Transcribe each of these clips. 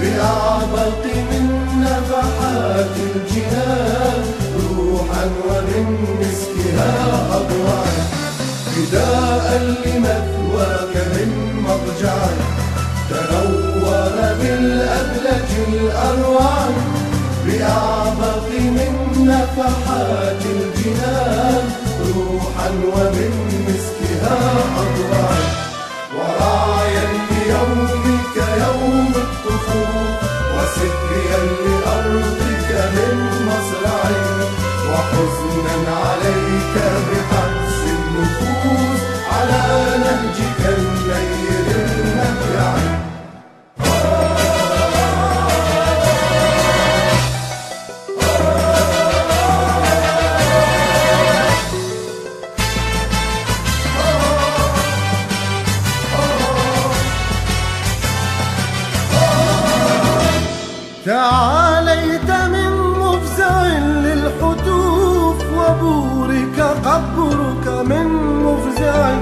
بالأعمق من نفحات الجنان روحا ومن مسكها أضوعا فداء لمثواك من مضجعا تنور بالأبلج الأروع بأعمق من نفحات الجنان روحا ومن مسكها أضوعا وراعيا ليومك يوم الطفوف وسكريا لأرضك من مصرعي وحزنا عليك بحبس النفوس على نهجك النير المبلعي. تعاليت من مفزع للحتوف وبورك قبرك من مفزع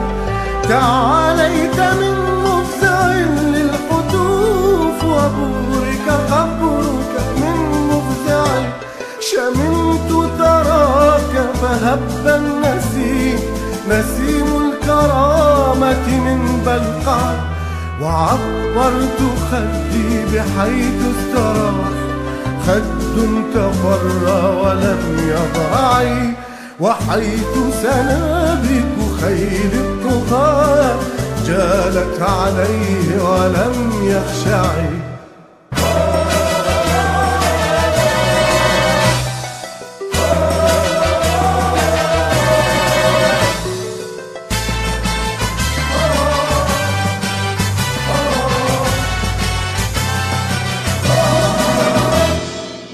تعاليت من مفزع للحتوف وبورك قبرك من مفزع شممت ثراك فهب النسيم نسيم الكرامة من بلقع وعبرت خدي بحيث استراح خد تفر ولم يضعي وحيث سنابك خيل الطغاة جالت عليه ولم يخشعي.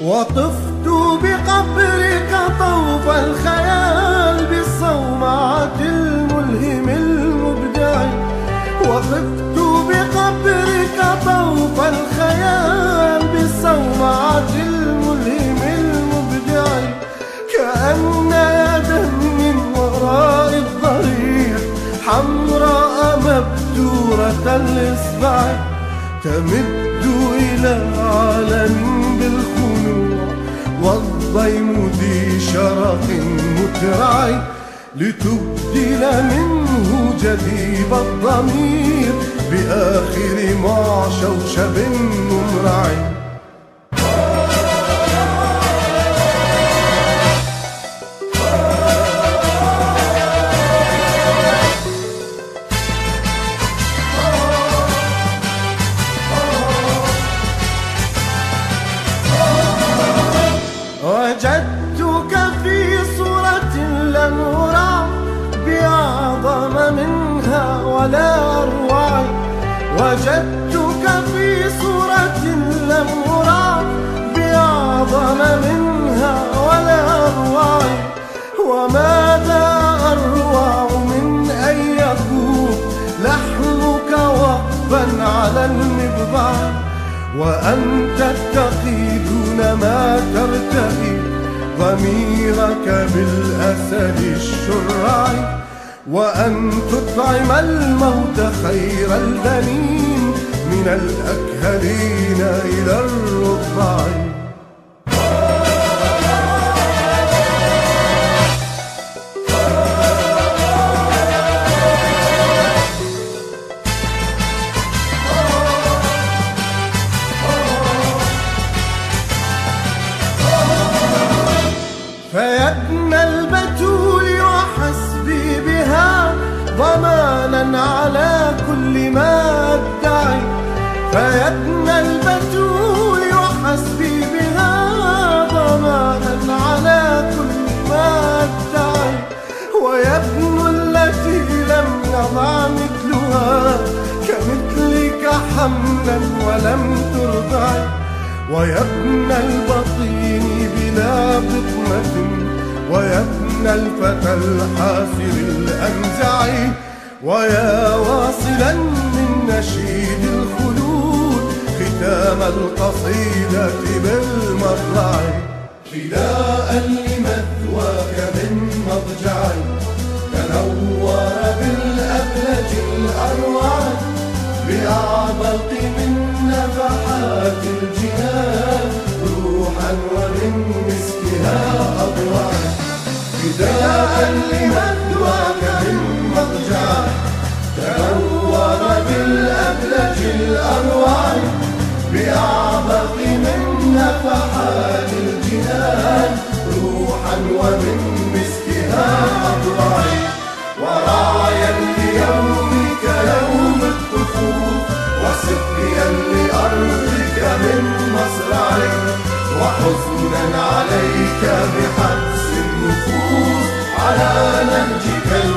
وطفت بقبرك طوف الخيال بالصومعة الملهم المبدع وطفت بقبرك طوف الخيال بالصومعة الملهم المبدع كأن يدا من وراء الضريح حمراء مبتورة الإصبع تمد إلى عالم والضيم ذي شرق مترعي لتبدل منه جديب الضمير بآخر معشوشب ممرعي. وجدتك في صورة لم أرع بأعظم منها ولا أروع وجدتك في صورة لم أرع بأعظم منها ولا أروع وماذا أروع من أن يكون لحمك وقفا على المضبع وأنت تتقي دون ما ترتقي ضميرك بالأسد الشرعي وأن تطعم الموت خير البنين من الأكهلين إلى الرضع. فيدنا البتول وحسبي بها ضمانا على كل ما ادعي فيدنا البتول وحسبي بها ضمانا على كل ما ادعي ويبن التي لم نضع مثلها كمثلك حملا ولم ترضعي ويبن البطين بلا بطمة ويبنى الفتى الحاسر الأمزعي ويا واصلا من نشيد الخلود ختام القصيدة بالمطلع فداء لمثواك من مضجعي تنور بالأبلج الأروع بأعمق من نفحات الجنان روحا ومن مسكها أضواء فداء لمن دواك من مضجع تنور بالأبلج الأروع بأعمق من نفحات الجنان روحا ومن مسكها أضواء وراعيا ليومك يوم الطفوف وسقيا لأرضك من مصرعك وحزنا عليك بحبس النفوس على نهجك